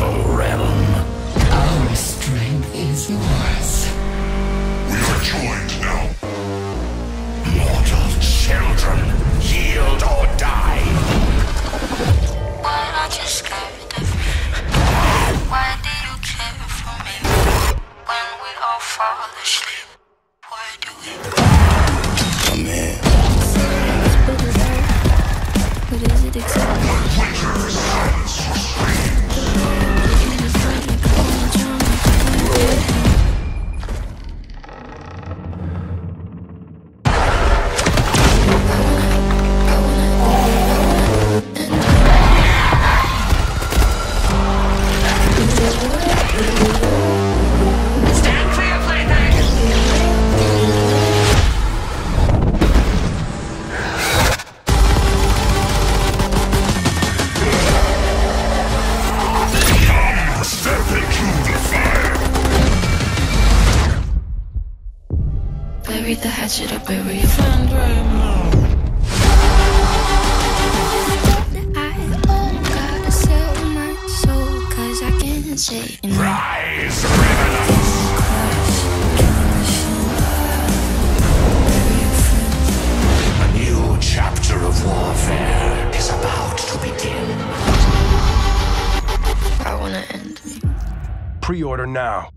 mortal realm. Our strength is yours. We are joined now. Mortal children, yield or die. Why not just get rid of me? Why do you care for me? When we all fall asleep, why do we? Come here. What is it exactly? Bury the hatchet or bury your friend right now. I gotta sell my soul, cause I can't say no. Rise, revelers! A new chapter of warfare is about to begin. I wanna end me. Pre-order now.